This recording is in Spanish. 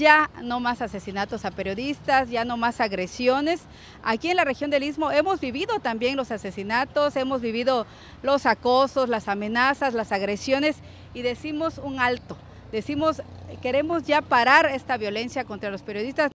ya no más asesinatos a periodistas, ya no más agresiones. Aquí en la región del Istmo hemos vivido también los asesinatos, hemos vivido los acosos, las amenazas, las agresiones y decimos un alto, decimos queremos ya parar esta violencia contra los periodistas.